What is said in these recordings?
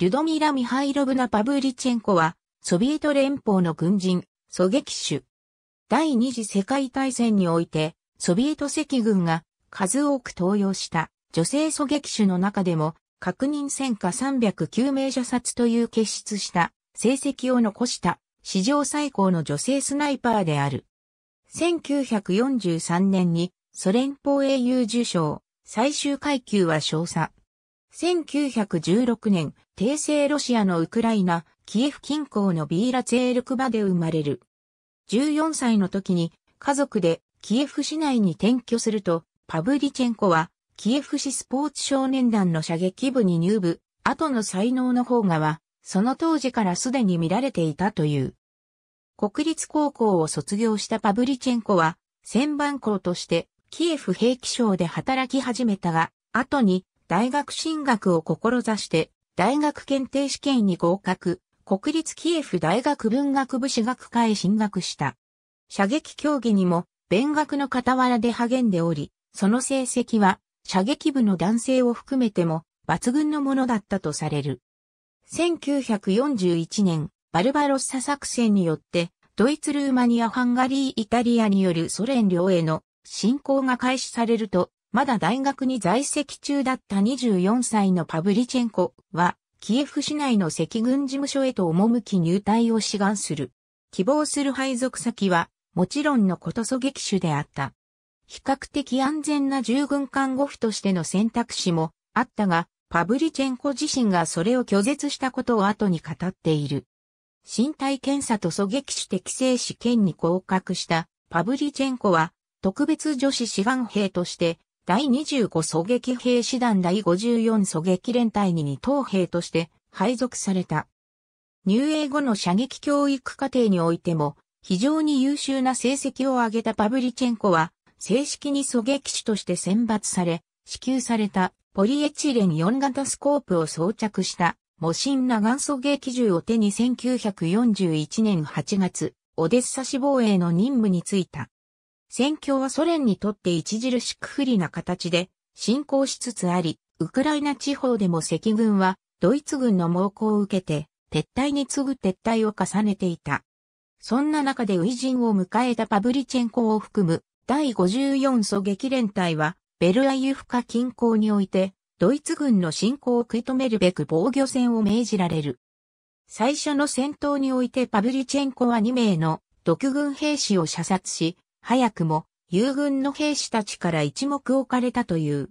リュドミラ・ミハイロブナ・パブリチェンコは、ソビエト連邦の軍人、狙撃手。第二次世界大戦において、ソビエト赤軍が数多く登用した女性狙撃手の中でも、確認戦果309名射殺という傑出した成績を残した史上最高の女性スナイパーである。1943年にソ連邦英雄受賞、最終階級は少佐。1916年、帝政ロシアのウクライナ、キエフ近郊のビーラツェールクバで生まれる。14歳の時に家族でキエフ市内に転居すると、パブリチェンコはキエフ市スポーツ少年団の射撃部に入部、後の才能の方がは、その当時からすでに見られていたという。国立高校を卒業したパブリチェンコは、旋盤工としてキエフ兵器廠で働き始めたが、後に大学進学を志して、大学検定試験に合格、国立キエフ大学文学部史学科へ進学した。射撃競技にも、勉学の傍らで励んでおり、その成績は、射撃部の男性を含めても抜群のものだったとされる。1941年、バルバロッサ作戦によって、ドイツ・ルーマニア・ハンガリー・イタリアによるソ連領への侵攻が開始されると、まだ大学に在籍中だった24歳のパブリチェンコは、キエフ市内の赤軍事務所へと赴き入隊を志願する。希望する配属先は、もちろんのこと狙撃手であった。比較的安全な従軍看護婦としての選択肢もあったが、パブリチェンコ自身がそれを拒絶したことを後に語っている。身体検査と狙撃手適性試験に合格したパブリチェンコは、特別女子志願兵として、第25狙撃兵師団第54狙撃連隊に2等兵として配属された。入営後の射撃教育課程においても、非常に優秀な成績を上げたパブリチェンコは、正式に狙撃手として選抜され、支給されたポリエチレン4型スコープを装着した模心ナガン狙撃銃を手に1941年8月、オデッサ市防衛の任務に就いた。戦況はソ連にとって著しく不利な形で進行しつつあり、ウクライナ地方でも赤軍はドイツ軍の猛攻を受けて撤退に次ぐ撤退を重ねていた。そんな中で初陣を迎えたパブリチェンコを含む第54狙撃連隊は、ベルアユフカ近郊において、ドイツ軍の侵攻を食い止めるべく防御戦を命じられる。最初の戦闘においてパブリチェンコは2名の独軍兵士を射殺し、早くも友軍の兵士たちから一目置かれたという。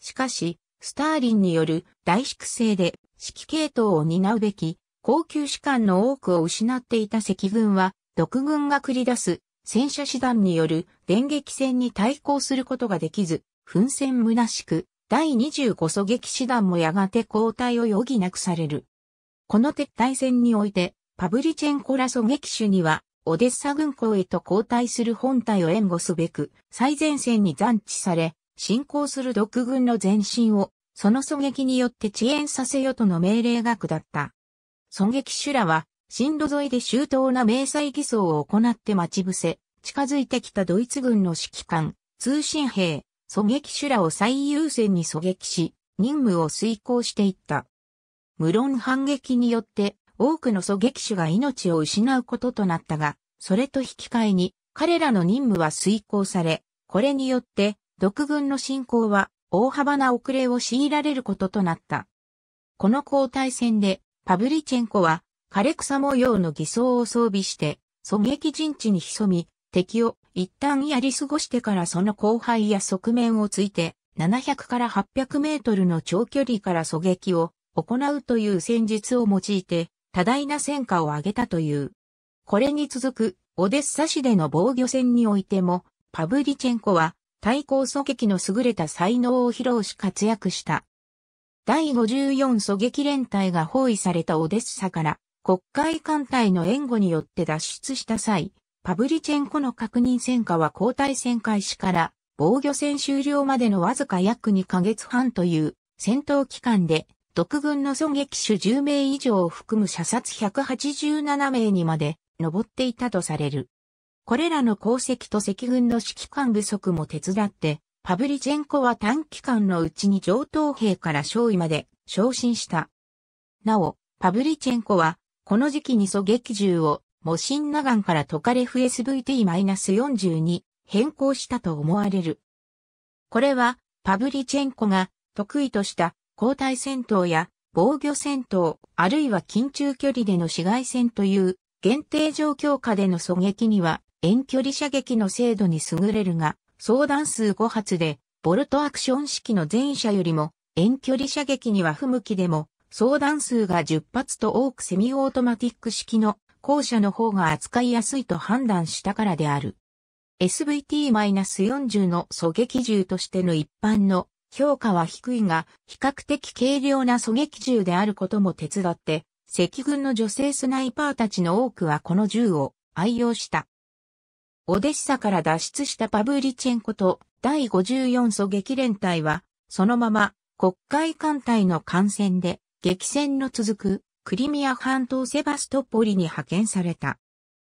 しかし、スターリンによる大粛清で指揮系統を担うべき高級士官の多くを失っていた赤軍は、独軍が繰り出す戦車師団による電撃戦に対抗することができず、奮戦虚しく、第25狙撃師団もやがて後退を余儀なくされる。この撤退戦において、パブリチェンコら狙撃手には、オデッサ軍港へと後退する本隊を援護すべく、最前線に残置され、進行する独軍の前進を、その狙撃によって遅延させよとの命令が下った。狙撃手らは、進路沿いで周到な迷彩偽装を行って待ち伏せ、近づいてきたドイツ軍の指揮官、通信兵、狙撃手らを最優先に狙撃し、任務を遂行していった。無論反撃によって多くの狙撃手が命を失うこととなったが、それと引き換えに彼らの任務は遂行され、これによって独軍の進行は大幅な遅れを強いられることとなった。この後退戦でパブリチェンコは、枯れ草模様の偽装を装備して、狙撃陣地に潜み、敵を一旦やり過ごしてからその後背や側面をついて、700から800メートルの長距離から狙撃を行うという戦術を用いて、多大な戦果を上げたという。これに続く、オデッサ市での防御戦においても、パブリチェンコは、対抗狙撃の優れた才能を披露し活躍した。第54狙撃連隊が包囲されたオデッサから、黒海艦隊の援護によって脱出した際、パブリチェンコの確認戦果は後退戦開始から防御戦終了までのわずか約2ヶ月半という戦闘期間で、独軍の狙撃手10名以上を含む射殺187名にまで上っていたとされる。これらの功績と赤軍の指揮官不足も手伝って、パブリチェンコは短期間のうちに上等兵から少尉まで昇進した。なお、パヴリチェンコは、この時期に狙撃銃を、モシンナガンからトカレフ SVT-40 に変更したと思われる。これは、パヴリチェンコが得意とした交代戦闘や防御戦闘、あるいは近中距離での市街戦という限定状況下での狙撃には遠距離射撃の精度に優れるが、総弾数5発で、ボルトアクション式の前者よりも遠距離射撃には不向きでも、総弾数が10発と多くセミオートマティック式の後者の方が扱いやすいと判断したからである。SVT-40 の狙撃銃としての一般の評価は低いが、比較的軽量な狙撃銃であることも手伝って、赤軍の女性スナイパーたちの多くはこの銃を愛用した。オデッサから脱出したパヴリチェンコと第54狙撃連隊は、そのまま黒海艦隊の艦船で激戦の続くクリミア半島セバストポリに派遣された。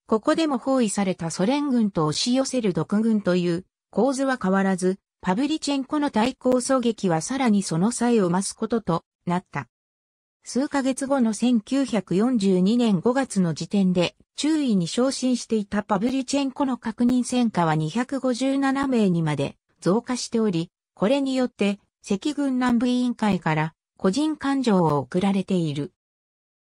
ここでも包囲されたソ連軍と押し寄せる独軍という構図は変わらず、パヴリチェンコの対抗狙撃はさらにその際を増すこととなった。数ヶ月後の1942年5月の時点で中尉に昇進していたパヴリチェンコの確認戦果は257名にまで増加しており、これによって赤軍南部委員会から個人感情を送られている。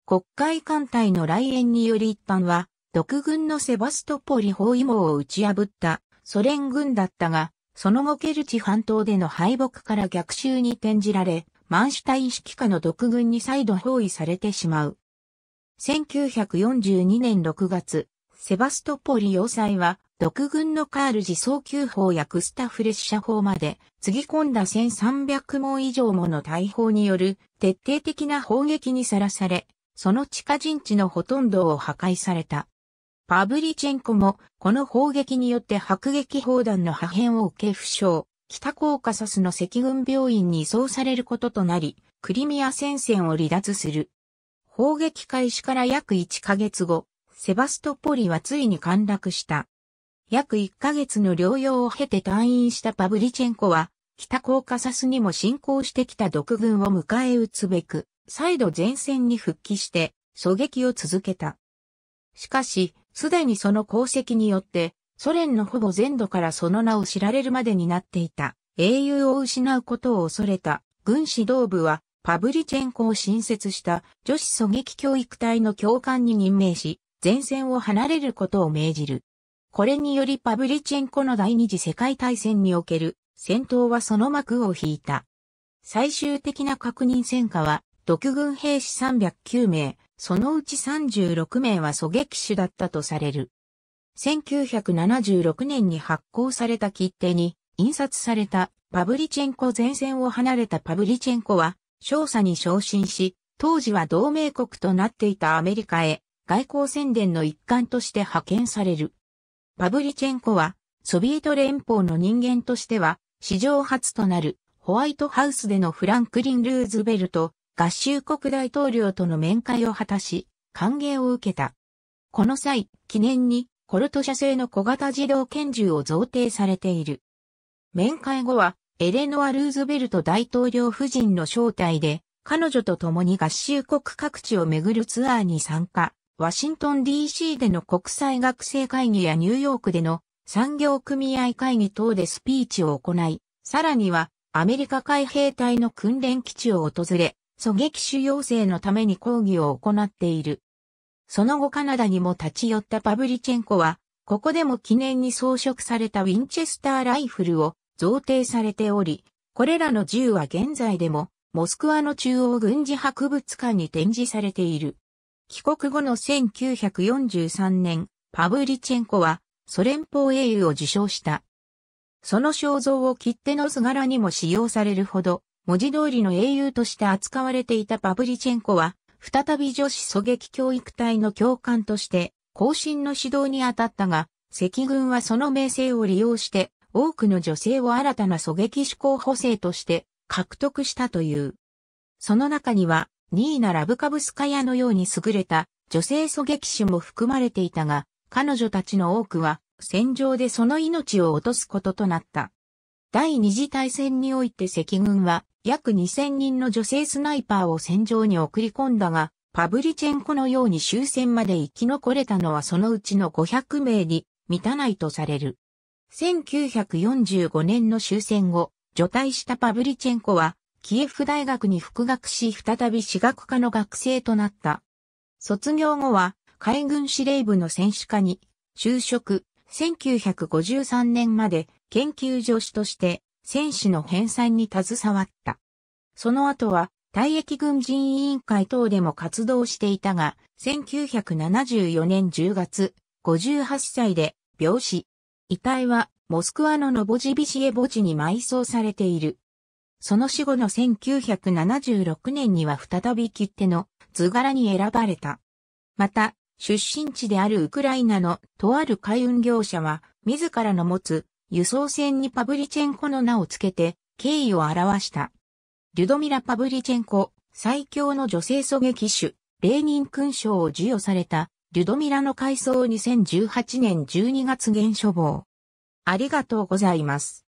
黒海艦隊の来援により一旦は、独軍のセバストポリ包囲網を打ち破ったソ連軍だったが、その後ケルチ半島での敗北から逆襲に転じられ、マンシュタイン指揮下の独軍に再度包囲されてしまう。1942年6月、セバストポリ要塞は、独軍のカール自走級砲やクスタフ列車砲まで、継ぎ込んだ1300門以上もの大砲による徹底的な砲撃にさらされ、その地下陣地のほとんどを破壊された。パヴリチェンコもこの砲撃によって迫撃砲弾の破片を受け負傷、北コーカサスの赤軍病院に移送されることとなり、クリミア戦線を離脱する。砲撃開始から約1ヶ月後、セバストポリはついに陥落した。約1ヶ月の療養を経て退院したパヴリチェンコは、北コーカサスにも侵攻してきた独軍を迎え撃つべく、再度前線に復帰して狙撃を続けた。しかし、すでにその功績によって、ソ連のほぼ全土からその名を知られるまでになっていた英雄を失うことを恐れた軍指導部は、パヴリチェンコを新設した女子狙撃教育隊の教官に任命し、前線を離れることを命じる。これによりパヴリチェンコの第二次世界大戦における戦闘はその幕を引いた。最終的な確認戦果は、独軍兵士309名、そのうち36名は狙撃手だったとされる。1976年に発行された切手に印刷されたパヴリチェンコ前線を離れたパヴリチェンコは少佐に昇進し、当時は同盟国となっていたアメリカへ外交宣伝の一環として派遣される。パヴリチェンコはソビエト連邦の人間としては史上初となるホワイトハウスでのフランクリン・ルーズベルト合衆国大統領との面会を果たし、歓迎を受けた。この際、記念にコルト社製の小型自動拳銃を贈呈されている。面会後は、エレノア・ルーズベルト大統領夫人の招待で、彼女と共に合衆国各地を巡るツアーに参加、ワシントン DC での国際学生会議やニューヨークでの産業組合会議等でスピーチを行い、さらにはアメリカ海兵隊の訓練基地を訪れ、狙撃手養成のために講義を行っている。その後カナダにも立ち寄ったパヴリチェンコは、ここでも記念に装飾されたウィンチェスターライフルを贈呈されており、これらの銃は現在でもモスクワの中央軍事博物館に展示されている。帰国後の1943年、パヴリチェンコはソ連邦英雄を受賞した。その肖像を切手の図柄にも使用されるほど、文字通りの英雄として扱われていたパヴリチェンコは、再び女子狙撃教育隊の教官として、後進の指導に当たったが、赤軍はその名声を利用して、多くの女性を新たな狙撃手候補生として獲得したという。その中には、ニーナ・ラブカブスカヤのように優れた女性狙撃手も含まれていたが、彼女たちの多くは、戦場でその命を落とすこととなった。第二次大戦において赤軍は、約2000人の女性スナイパーを戦場に送り込んだが、パヴリチェンコのように終戦まで生き残れたのはそのうちの500名に満たないとされる。1945年の終戦後、除隊したパヴリチェンコは、キエフ大学に復学し再び歯学科の学生となった。卒業後は、海軍司令部の戦士課に就職、1953年まで研究助手として、戦士の編纂に携わった。その後は、退役軍人委員会等でも活動していたが、1974年10月、58歳で病死。遺体は、モスクワのノボジビシエ墓地に埋葬されている。その死後の1976年には再び切手の図柄に選ばれた。また、出身地であるウクライナのとある海運業者は、自らの持つ、輸送船にパヴリチェンコの名をつけて敬意を表した。リュドミラ・パヴリチェンコ、最強の女性狙撃手、レーニン勲章を授与された、リュドミラの回想2018年12月現処亡。ありがとうございます。